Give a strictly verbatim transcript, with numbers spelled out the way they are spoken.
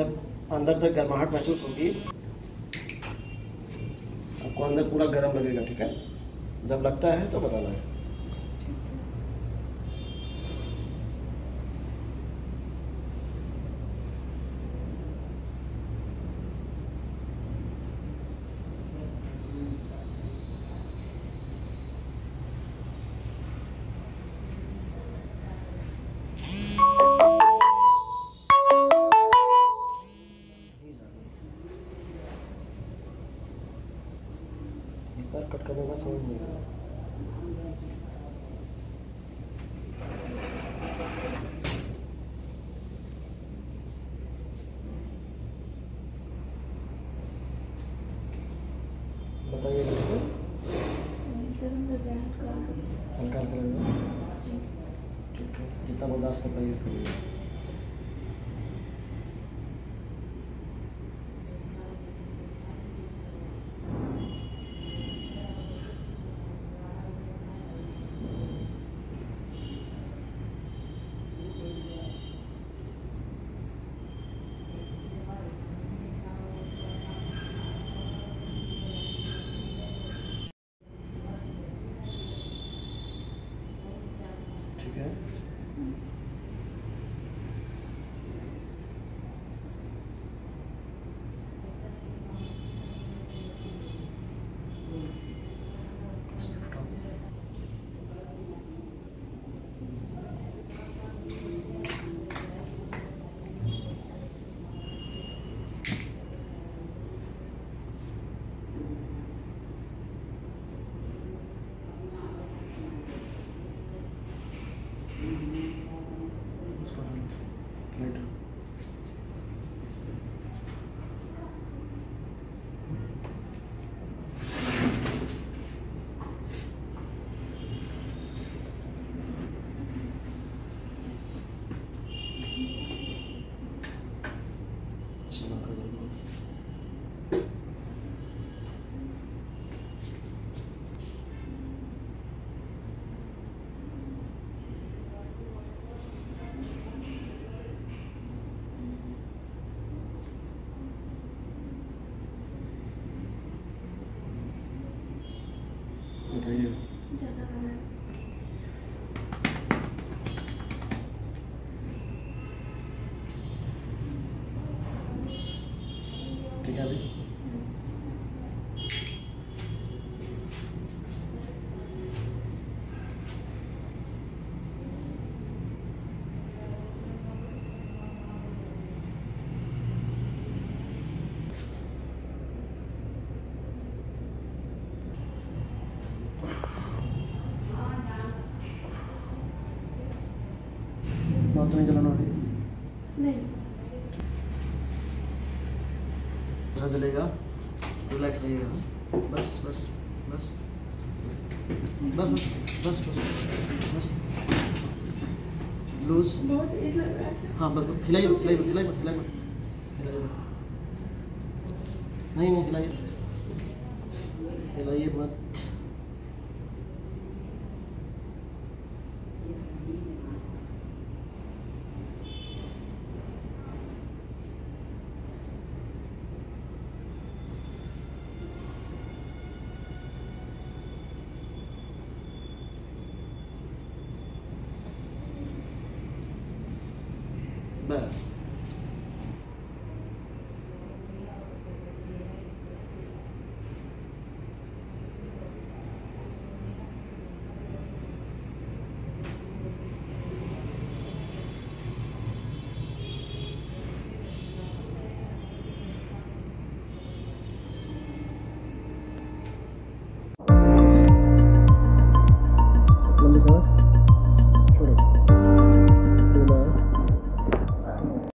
जब अंदर तक गर्माहट महसूस होगी आपको अंदर पूरा गर्म लगेगा, ठीक है। जब लगता है तो बताना है। कट करने का समझ नहीं आ रहा। बताइए हल्का हल्का लग रहा है, ठीक है। जितना बर्दाश्त कर पाइए। ठीक है अभी तो नहीं जलाना होगी, नहीं अच्छा जलेगा। रिलैक्स रहिएगा। बस बस बस बस बस बस बस बस लूज बहुत लग रहा है। हाँ बस हिलाई मत हिलाई मत हिलाई मत हिलाई मत नहीं नहीं हिलाइए हिलाइए मत। बस लंबी सांस।